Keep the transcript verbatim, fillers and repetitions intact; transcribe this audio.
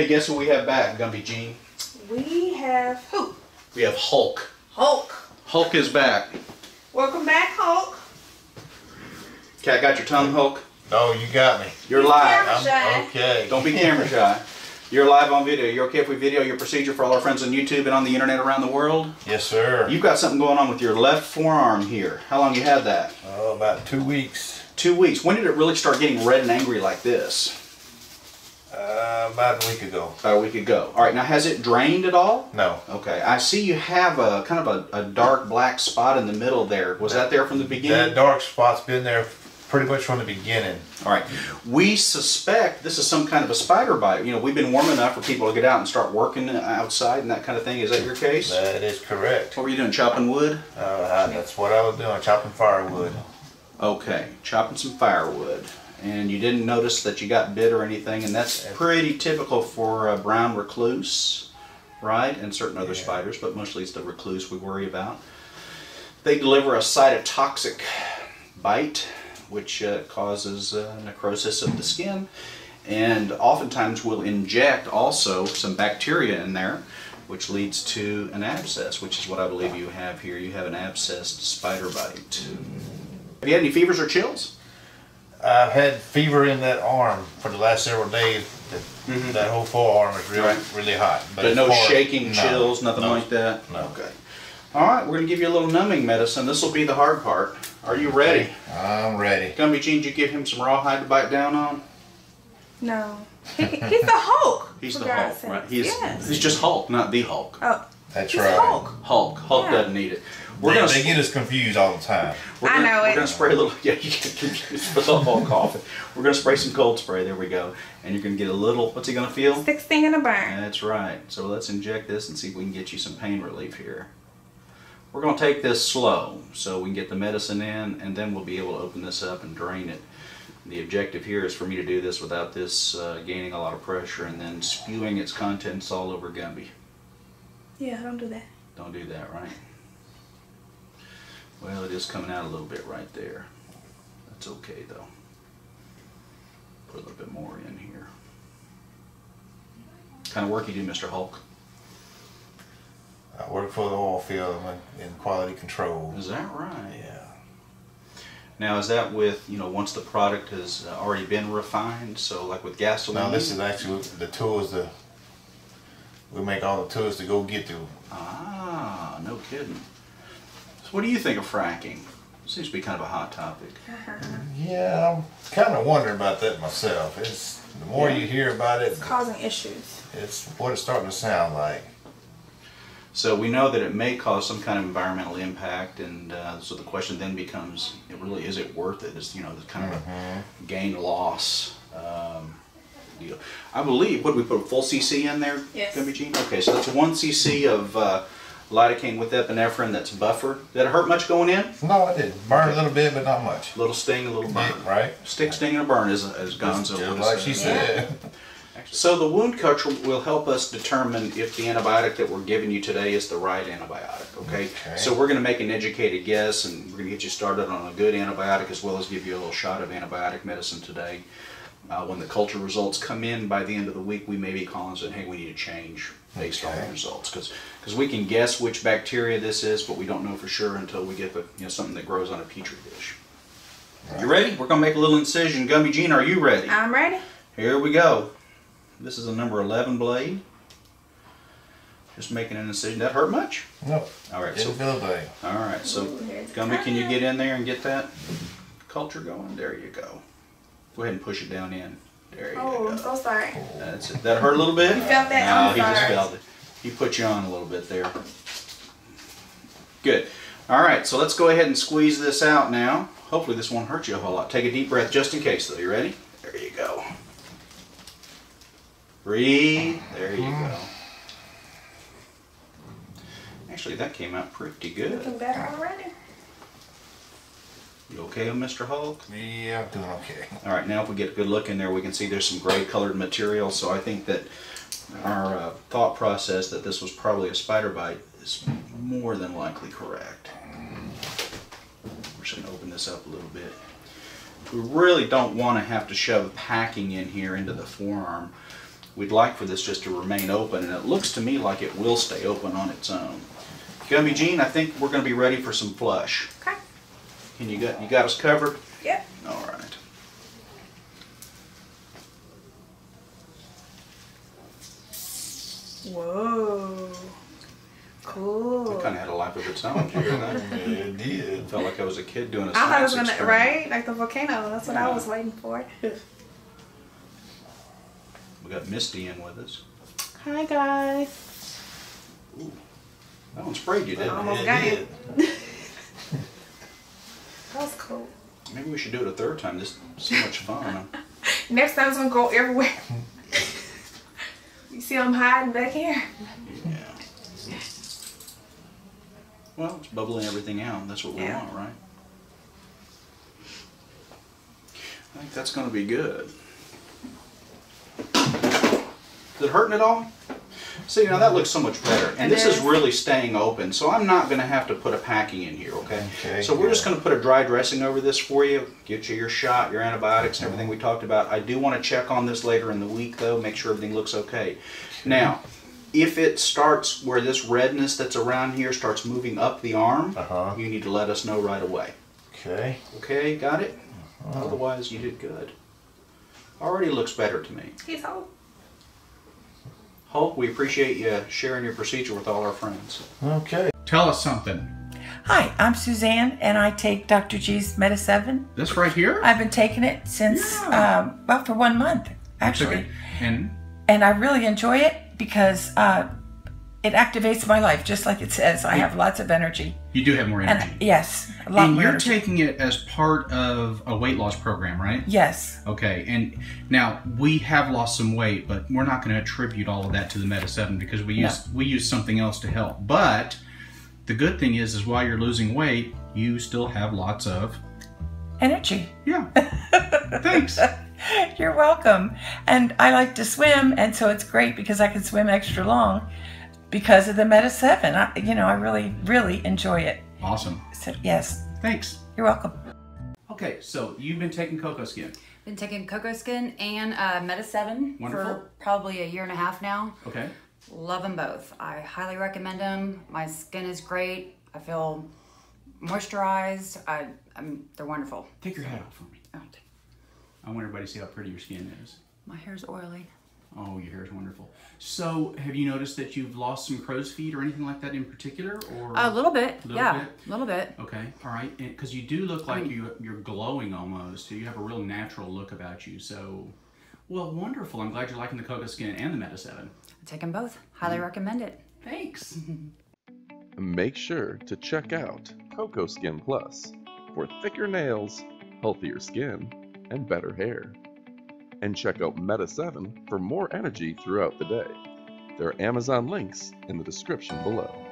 Hey, guess who we have back, Gumby Jean? We have who? We have Hulk. Hulk. Hulk is back. Welcome back, Hulk. Okay, I got your tongue, Hulk. Oh, you got me. You're live. Camera shy. Okay. Don't be camera shy. You're live on video. You're okay if we video your procedure for all our friends on YouTube and on the internet around the world? Yes, sir. You've got something going on with your left forearm here. How long you had that? Oh, about two weeks. Two weeks. When did it really start getting red and angry like this? Uh, about a week ago. About a week ago. All right. Now, has it drained at all? No. Okay. I see you have a kind of a, a dark black spot in the middle there. Was that, that there from the beginning? That dark spot's been there pretty much from the beginning. All right. We suspect this is some kind of a spider bite. You know, we've been warm enough for people to get out and start working outside and that kind of thing. Is that your case? That is correct. What were you doing? Chopping wood? Uh, that's what I was doing. Chopping firewood. Okay. Chopping some firewood. And you didn't notice that you got bit or anything, and that's pretty typical for a brown recluse, right? And certain other yeah. spiders, but mostly it's the recluse we worry about. They deliver a cytotoxic bite, which uh, causes uh, necrosis of the skin, and oftentimes will inject also some bacteria in there, which leads to an abscess, which is what I believe you have here. You have an abscessed spider bite. Have you had any fevers or chills? I've had fever in that arm for the last several days. That, mm-hmm. that whole forearm is really, right. really hot. But, but no far, shaking, no, chills, nothing no, like that? No. Okay. All right, we're going to give you a little numbing medicine. This will be the hard part. Are you ready? I'm ready. Gumby Jean, did you give him some rawhide to bite down on? No. He, he's the Hulk. He's the Hulk, right? He's, yes. he's just Hulk, not the Hulk. Oh. That's he's right. Hulk. Hulk. Hulk yeah. doesn't need it. We're they, gonna, they get us confused all the time. We're gonna, I know we're it. We're going to spray a little... Yeah, you get confused with the Hulk cough. We're going to spray some cold spray. There we go. And you're going to get a little... What's he going to feel? Sixteen in a burn. That's right. So let's inject this and see if we can get you some pain relief here. We're going to take this slow so we can get the medicine in, and then we'll be able to open this up and drain it. The objective here is for me to do this without this uh, gaining a lot of pressure and then spewing its contents all over Gumby. Yeah, don't do that. Don't do that, right? Well, it is coming out a little bit right there. That's okay, though. Put a little bit more in here. What kind of work you do, Mister Hulk? I work for the oil field in quality control. Is that right? Yeah. Now, is that with, you know, once the product has already been refined, so like with gasoline? No, this is actually the tools that... We make all the tools to go get to. Ah, no kidding. So what do you think of fracking? Seems to be kind of a hot topic. Yeah, I'm kind of wondering about that myself. It's the more yeah. you hear about it, it's causing issues. It's what it's starting to sound like. So we know that it may cause some kind of environmental impact, and uh, so the question then becomes: It really is it worth it? It's you know the kind of mm-hmm. gain loss. Um, Deal. I believe, what did we put, a full C C in there? Yes. Gumby Jean? Okay, so that's one C C of uh, lidocaine with epinephrine that's buffered. Did it hurt much going in? No, it didn't. Burned okay. a little bit, but not much. Little sting, a little burn. Right. Stick, sting, and a burn is, is Gonzo. Just like she said. So the wound culture will help us determine if the antibiotic that we're giving you today is the right antibiotic, okay? okay. So we're going to make an educated guess, and we're going to get you started on a good antibiotic as well as give you a little shot of antibiotic medicine today. Uh, when the culture results come in by the end of the week, we may be calling and saying, hey, we need to change based okay. on the results. Because we can guess which bacteria this is, but we don't know for sure until we get the, you know, something that grows on a petri dish. Right. You ready? We're going to make a little incision. Gumby Jean, are you ready? I'm ready. Here we go. This is a number eleven blade. Just making an incision. That hurt much? No. All right. Didn't so, feel bad. All right. So, Gumby, can you get in there and get that culture going? There you go. Go ahead and push it down in. There you oh, go. Oh, I'm so sorry. That's it. That hurt a little bit? You felt that? No, he just felt it. He put you on a little bit there. Good. All right, so let's go ahead and squeeze this out now. Hopefully this won't hurt you a whole lot. Take a deep breath just in case, though. You ready? There you go. Breathe. There you go. Actually, that came out pretty good. Looking better already. You okay, Mister Hulk? Yeah, I'm doing okay. All right, now if we get a good look in there, we can see there's some gray-colored material, so I think that our uh, thought process that this was probably a spider bite is more than likely correct. We're just going to open this up a little bit. We really don't want to have to shove packing in here into the forearm. we'd like for this just to remain open, and it looks to me like it will stay open on its own. Gumby Jean, I think we're going to be ready for some flush. Okay. And you got, you got us covered? Yep. All right. Whoa. Cool. It kind of had a life of its own. It did. Felt like I was a kid doing a science I thought it was going to, right? Like the volcano. That's what yeah. I was waiting for. We got Misty in with us. Hi, guys. Ooh. That one sprayed you, didn't it? I almost got it. That was cool. Maybe we should do it a third time. This is so much fun. Next time's going to go everywhere. You see I'm hiding back here? Yeah. Well, it's bubbling everything out. That's what we yeah. want, right? I think that's going to be good. Is it hurting at all? See, now that looks so much better. And, and this is really staying open, so I'm not going to have to put a packing in here, okay? okay so we're yeah. just going to put a dry dressing over this for you, get you your shot, your antibiotics, and everything we talked about. I do want to check on this later in the week, though, make sure everything looks okay. Now, if it starts where this redness that's around here starts moving up the arm, uh-huh. you need to let us know right away. Okay. Okay, got it? Uh-huh. Otherwise, you did good. Already looks better to me. He's old. Hulk, we appreciate you sharing your procedure with all our friends. Okay. Tell us something. Hi, I'm Suzanne, and I take Doctor G's Meta seven. This right here? I've been taking it since, yeah. um, well, for one month, actually. Okay. And? And I really enjoy it because uh, it activates my life, just like it says. I yeah. have lots of energy. You do have more energy. And, yes, a lot and more. And you're energy. Taking it as part of a weight loss program, right? Yes. Okay, and now we have lost some weight, but we're not going to attribute all of that to the Meta seven because we use no. we use something else to help. But the good thing is, is while you're losing weight, you still have lots of energy. Yeah. Thanks. You're welcome. And I like to swim, and so it's great because I can swim extra long. Because of the Meta seven, I, you know, I really, really enjoy it. Awesome. So, yes. Thanks. You're welcome. Okay, so you've been taking CocoSkin. Been taking CocoSkin and uh, Meta seven for probably a year and a half now. Okay. Love them both. I highly recommend them. My skin is great. I feel moisturized. I, I'm, they're wonderful. Take your hat off for me. Oh. I want everybody to see how pretty your skin is. My hair's oily. Oh, your hair is wonderful. So, have you noticed that you've lost some crow's feet or anything like that in particular? Or a little bit, little yeah, a little bit. Okay, all right, because you do look like I mean, you, you're glowing almost. You have a real natural look about you. So, well, wonderful. I'm glad you're liking the CocoSkin and the Meta seven. I take them both. Highly mm. recommend it. Thanks. Make sure to check out CocoSkin Plus for thicker nails, healthier skin, and better hair. And check out Meta seven for more energy throughout the day. There are Amazon links in the description below.